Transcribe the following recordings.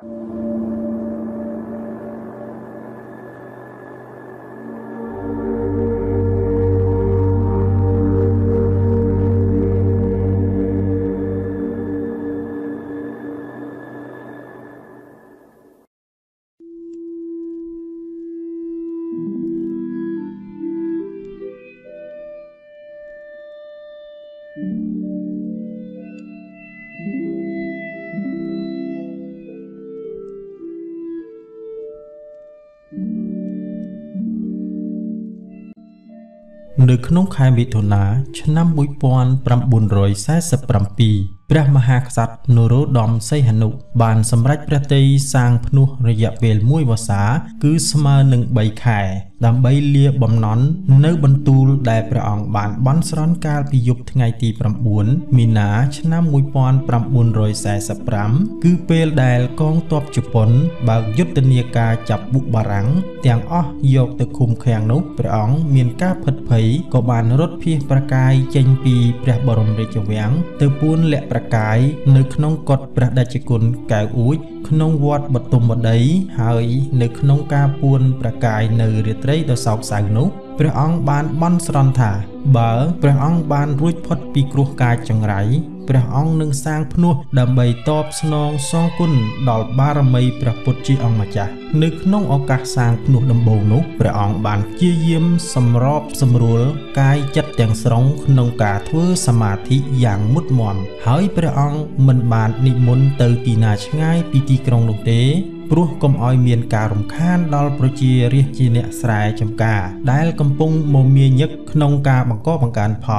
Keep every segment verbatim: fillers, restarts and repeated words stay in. នៅក្នុងខែមិថុនាឆ្នាំមួយពាន់ប្រាំបួនរយសែសប្រាំ ព្រះអង្គបានបន់ស្រន់ថាបើព្រះអង្គបានរួចផុតពីគ្រោះកាយចង្រៃព្រះអង្គនឹងសាងភ្នោះដើម្បីតបស្នងសងគុណដល់បារមីព្រះពុទ្ធជាអង្គម្ចាស់ ព្រោះកុំឲ្យមានការរំខានដល់ប្រជារាស្ត្រជាអ្នកស្រែចម្ការដែលកំពុងមមាញឹកក្នុងការបង្កបង្កើនផល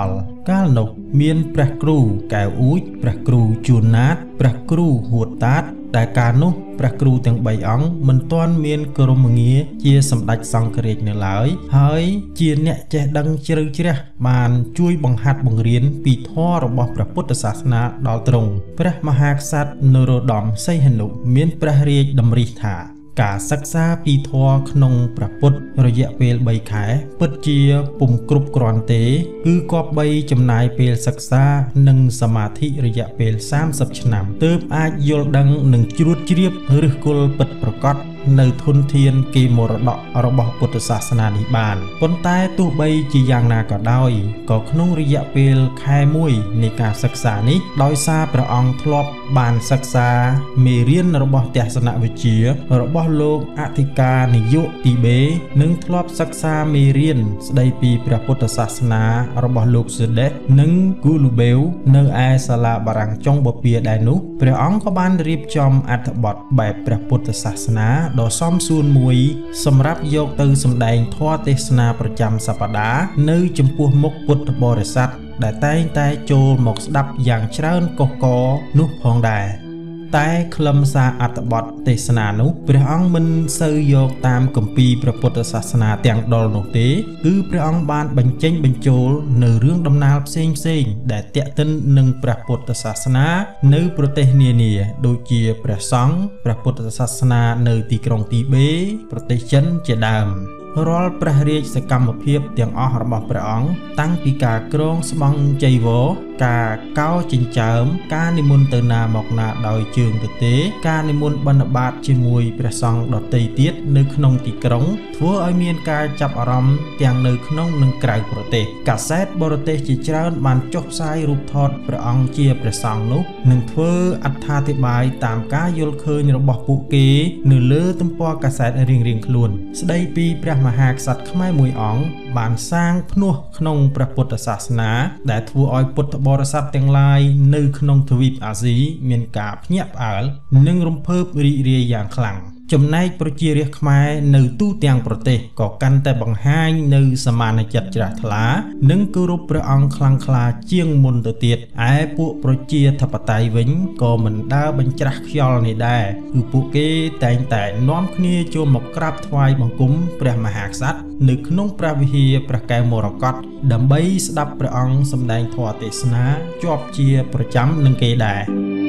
កាលនោះមានព្រះគ្រូកែវអ៊ូចព្រះគ្រូជួនណាតព្រះគ្រូហួតតាត តែកាលនោះព្រះគ្រូទាំង បី អង្គមិនទាន់មានក្រមងារជាសម្ដេចសង្ឃរាជនៅឡើយហើយជាអ្នកចេះដឹងជ្រៅជ្រះបានជួយបង្ហាត់បង្រៀនពីធម៌របស់ព្រះពុទ្ធសាសនាដល់ទ្រង់ព្រះមហាក្សត្រនរោត្តមសីហនុ ការសិក្សាពីធម៌ក្នុងព្រះពុទ្ធរយៈពេល បី ខែពិតជាពុំគ្រប់គ្រាន់ទេគឺគប្បីចំណាយពេលសិក្សានិងសមាធិរយៈពេល សាមសិប ឆ្នាំទើបអាចយល់ដឹងនិងជ្រួតជ្រាបឫសគល់ពិតប្រាកដ នៅធនធានគេមរតករបស់ពុទ្ធសាសនានេះបានប៉ុន្តែទោះបីជាយ៉ាងណាក៏ដោយក៏ក្នុងរយៈពេលខែមួយនៃការសិក្សានេះដោយសារព្រះអង្គធ្លាប់បានសិក្សាមេរៀនរបស់ទេសនវិជ្ជារបស់លោកអធិការនាយកទីបេនិងធ្លាប់សិក្សាមេរៀនស្ដីពីព្រះពុទ្ធសាសនា ដ៏សំសួនមួយសម្រាប់យកទៅសម្ដែងធម៌ទេសនាប្រចាំសប្ដាហ៍នៅចំពោះមុខពុទ្ធបរិស័ទដែលតែងតែចូលមកស្ដាប់យ៉ាងច្រើនកុះករនោះផងដែរ តែខ្លឹមសារអត្ថបទទេសនានោះព្រះអង្គមិនសូវយកតាមគម្ពីរព្រះពុទ្ធសាសនាទាំងដុលនោះទេគឺព្រះអង្គបានបញ្ចេញបញ្ចូលនៅរឿងដំណើរផ្សេងៗដែលទាក់ទិននឹងព្រះពុទ្ធសាសនានៅប្រទេសនានាដូចជាព្រះសង្ឃព្រះពុទ្ធសាសនានៅទីក្រុងទីបេប្រទេសចិនជាដើម រាល់ព្រះរាជសកម្មភាពទាំងអស់របស់ព្រះអង្គតាំងពីការក្រងស្បង់ចីវរការកោចិញ្ចើមការនិមន្តទៅណាមកណាដោយជើងទទេការនិមន្តបិណ្ឌបាតជាមួយព្រះសង្ឃដទៃទៀតនៅក្នុងទីក្រុងធ្វើឲ្យមានការចាប់អារម្មណ៍ទាំងនៅក្នុងនិងក្រៅប្រទេសកាសែតបរទេសជាច្រើនបានចុះផ្សាយរូបថតព្រះអង្គជាព្រះសង្ឃនោះនិងធ្វើអត្ថាធិប្បាយតាមការយល់ឃើញរបស់ពួកគេនៅលើទំព័រកាសែតរៀងៗខ្លួន ស្ដីពីព្រះមហាក្សត្រខ្មែរមួយអង្គបានសាងភ្នោះក្នុងព្រះពុទ្ធបរិស័ទទាំងឡាយនៅក្នុងទ្វីបអាស៊ីមានការភ្ញាក់ផ្អើលនិងរំភើបរីករាយយ៉ាងខ្លាំង ចំណែកប្រជារាស្ត្រខ្មែរនៅទូទាំងប្រទេសក៏កាន់តែបង្ហាញនៅសមានចិត្តជ្រះថ្លានិងគោរពព្រះអង្គខ្លាំងខ្លាជាងមុនទៅទៀតឯពួកប្រជាធិបតយវិញក៏មិនដើរបញ្ច្រាស់ខ្យល់នេះដែរគឺពួកគេតែងតែនាំគ្នាចូលមកក្រាបថ្វាយបង្គំព្រះមហាក្សត្រនៅក្នុងព្រះវិហារព្រះកែវមរកតដើម្បីស្ដាប់ព្រះអង្គសម្ដែងធម៌ទេសនាជាប់ជាប្រចាំនឹងគេដែរ